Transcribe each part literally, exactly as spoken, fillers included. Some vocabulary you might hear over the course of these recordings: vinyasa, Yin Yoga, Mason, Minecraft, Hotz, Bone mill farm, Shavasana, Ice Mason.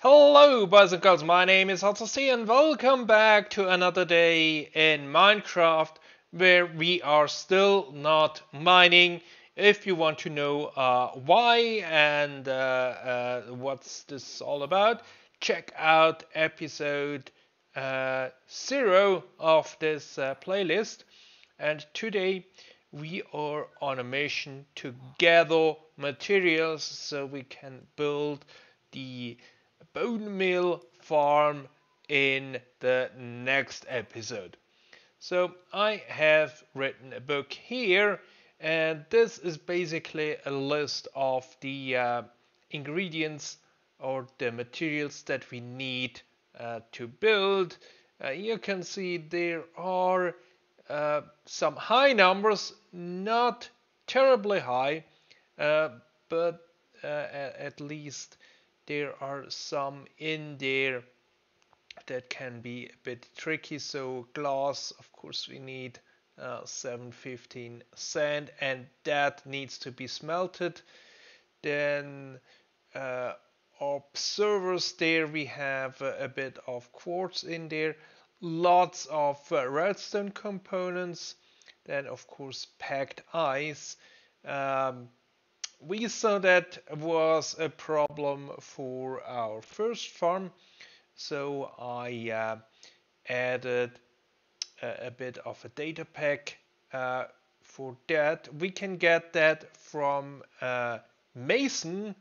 Hello boys and girls, my name is Hotz and welcome back to another day in Minecraft where we are still not mining. If you want to know uh, why and uh, uh, what's this all about, check out episode uh, zero of this uh, playlist. And today we are on a mission to gather materials so we can build the Bone mill farm in the next episode. So I have written a book here, and this is basically a list of the uh, ingredients or the materials that we need uh, to build. Uh, you can see there are uh, some high numbers, not terribly high, uh, but uh, at least there are some in there that can be a bit tricky. So glass, of course, we need uh, seven fifteen sand, and that needs to be smelted. Then uh, observers, there we have a bit of quartz in there, lots of uh, redstone components, then of course packed ice. Um, We saw that was a problem for our first farm, so I uh, added a, a bit of a data pack uh, for that. We can get that from uh, Mason,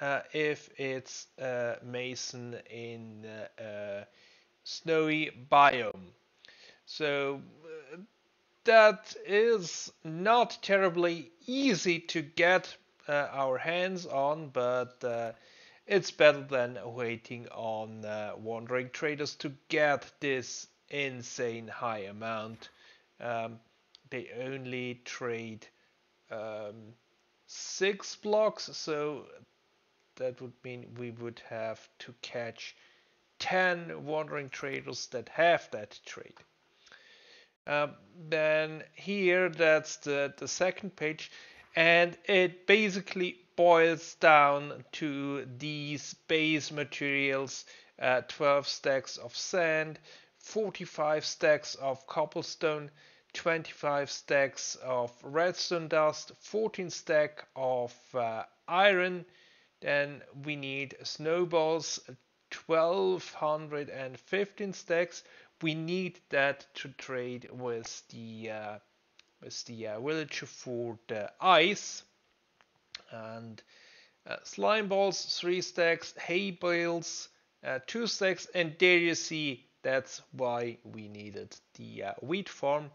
uh, if it's uh, Mason in uh, uh, snowy biome. So uh, that is not terribly easy to get Uh, our hands on, but uh, it's better than waiting on uh, wandering traders to get this insane high amount. Um, they only trade um, six blocks, so that would mean we would have to catch ten wandering traders that have that trade. Um, then here, that's the, the second page. And it basically boils down to these base materials, uh, twelve stacks of sand, forty-five stacks of cobblestone, twenty-five stacks of redstone dust, fourteen stack of uh, iron. Then we need snowballs, twelve fifteen stacks. We need that to trade with the uh, with the uh, villager for the ice. And uh, slime balls, three stacks, hay bales, uh, two stacks, and there you see that's why we needed the uh, wheat farm.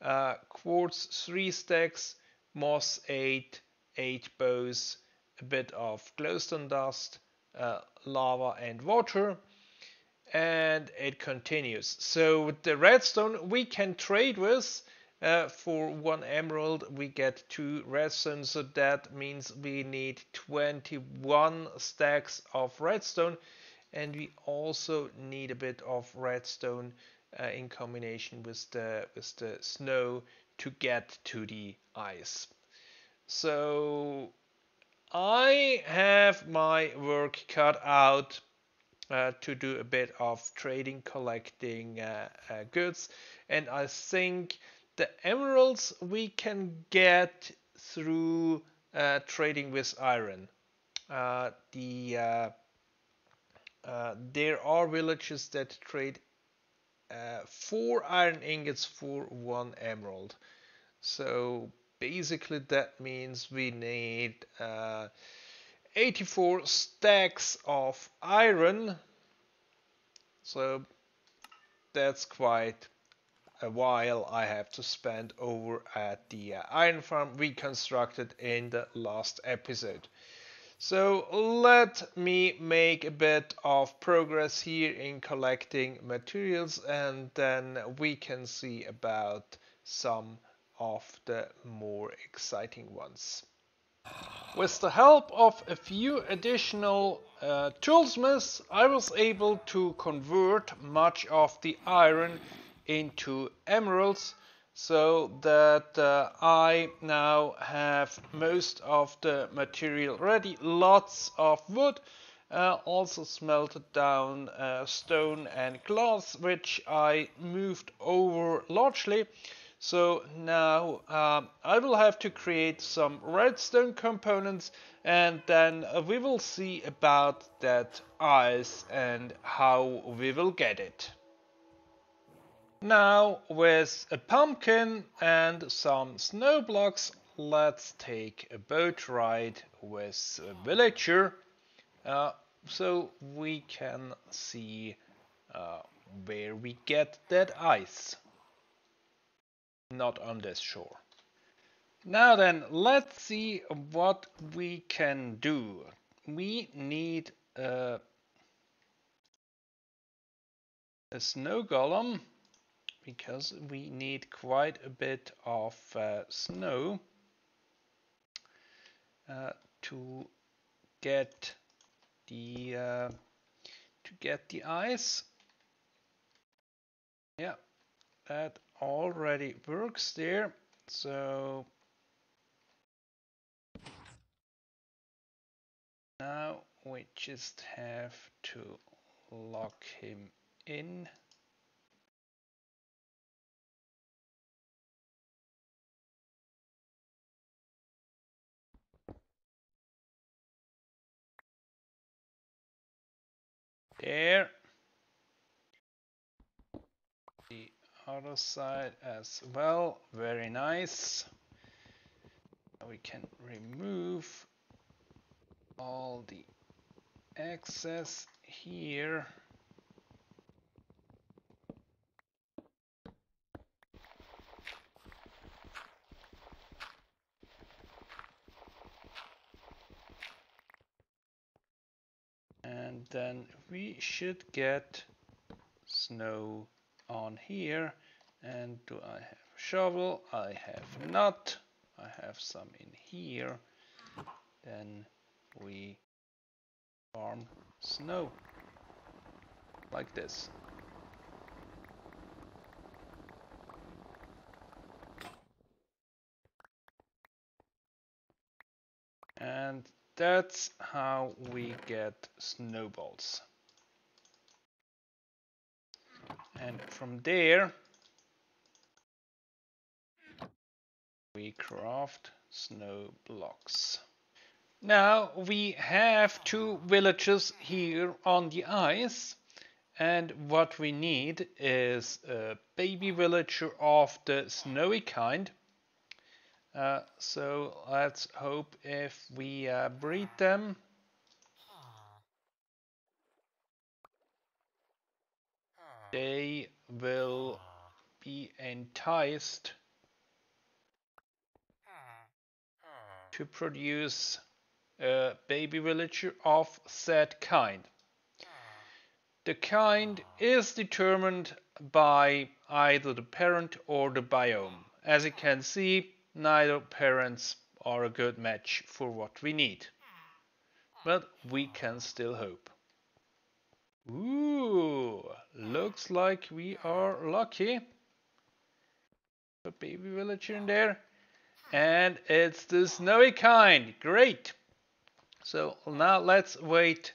Uh, quartz, three stacks, moss, eight, eight bows, a bit of glowstone dust, uh, lava and water, and it continues. So the redstone we can trade with. Uh, for one emerald we get two redstone, so that means we need twenty-one stacks of redstone, and we also need a bit of redstone uh, in combination with the with the snow to get to the ice. So I have my work cut out uh, to do a bit of trading, collecting uh, uh, goods, and I think the emeralds we can get through uh, trading with iron. Uh, the uh, uh, there are villages that trade uh, four iron ingots for one emerald. So basically that means we need uh, eighty-four stacks of iron. So that's quite a while I have to spend over at the uh, iron farm we constructed in the last episode. So let me make a bit of progress here in collecting materials, and then we can see about some of the more exciting ones. With the help of a few additional uh, toolsmiths, I was able to convert much of the iron into emeralds, so that uh, I now have most of the material ready. Lots of wood, Uh, also smelted down uh, stone and glass, which I moved over largely. So now um, I will have to create some redstone components, and then we will see about that ice and how we will get it. Now with a pumpkin and some snow blocks, let's take a boat ride with a villager. Uh, So we can see uh, where we get that ice. Not on this shore. Now then, let's see what we can do. We need uh, a snow golem, because we need quite a bit of uh, snow uh, to get The, uh, to get the ice. Yeah, that already works there. So now we just have to lock him in. There, the other side as well, very nice. Now we can remove all the excess here. And then we should get snow on here. And do I have a shovel? I have not. I have some in here. Then we farm snow like this. And that's how we get snowballs. And from there, we craft snow blocks. Now we have two villagers here on the ice. And what we need is a baby villager of the snowy kind. Uh, so let's hope if we uh, breed them. They will be enticed to produce a baby villager of said kind. The kind is determined by either the parent or the biome. As you can see, neither parents are a good match for what we need, but we can still hope. Ooh, looks like we are lucky. A baby villager in there, and it's the snowy kind. Great. So now let's wait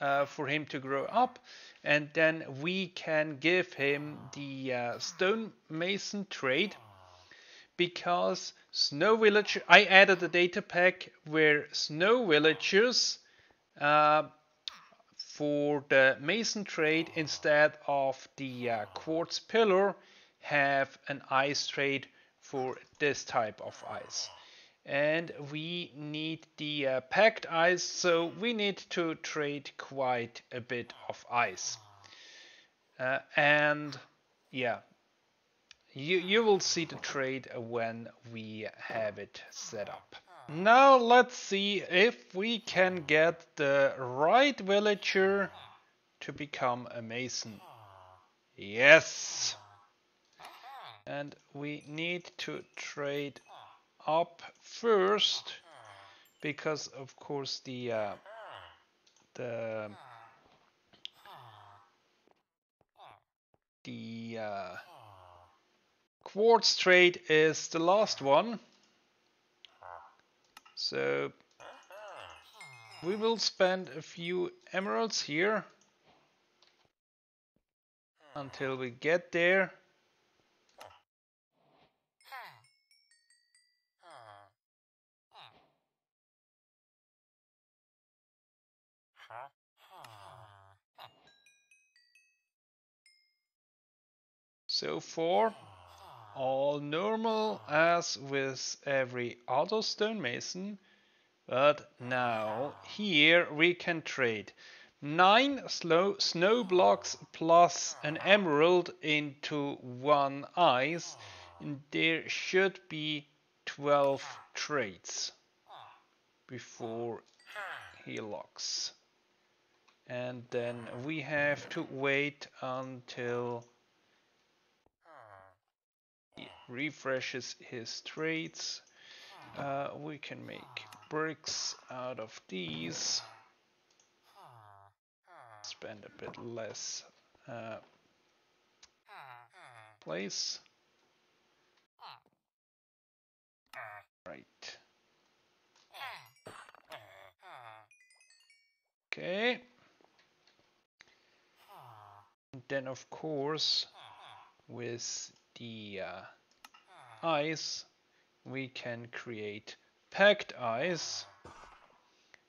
uh, for him to grow up, and then we can give him the uh, stone mason trade. Because snow villager, I added a data pack where snow villagers uh, for the mason trade instead of the uh, quartz pillar have an ice trade for this type of ice. And we need the uh, packed ice, so we need to trade quite a bit of ice. Uh, and yeah. You, you will see the trade when we have it set up. Now let's see if we can get the right villager to become a mason. Yes! And we need to trade up first, because of course the uh, the the uh, quartz trade is the last one, so We will spend a few emeralds here until we get there. So far, all normal as with every other stonemason, but now here we can trade nine slow snow blocks plus an emerald into one ice, and there should be twelve trades before he locks. And then we have to wait until refreshes his traits. Uh, we can make bricks out of these. Spend a bit less uh, place. Right. Okay. And then, of course, with the uh, ice, we can create packed ice,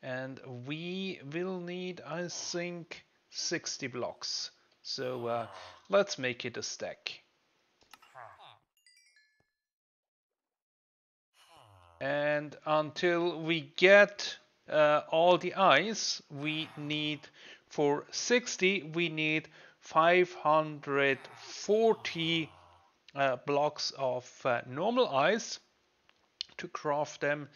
and we will need, I think, sixty blocks. So uh, let's make it a stack. And until we get uh, all the ice we need for sixty, we need five hundred forty Uh, blocks of uh, normal ice to craft them,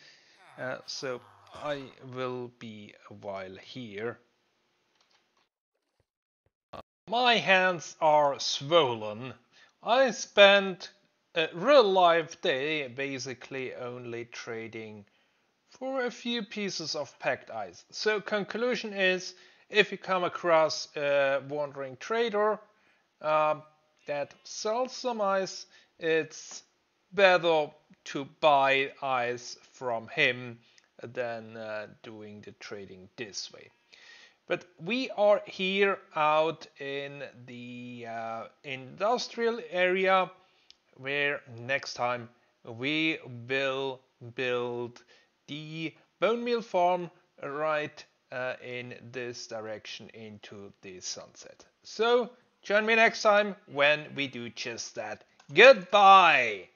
uh, so I will be a while here. My hands are swollen. I spent a real life day basically only trading for a few pieces of packed ice. So conclusion is, if you come across a wandering trader uh, that sells some ice, it's better to buy ice from him than uh, doing the trading this way. But we are here out in the uh, industrial area, where next time we will build the bone mill farm right uh, in this direction into the sunset. So join me next time when we do just that. Goodbye!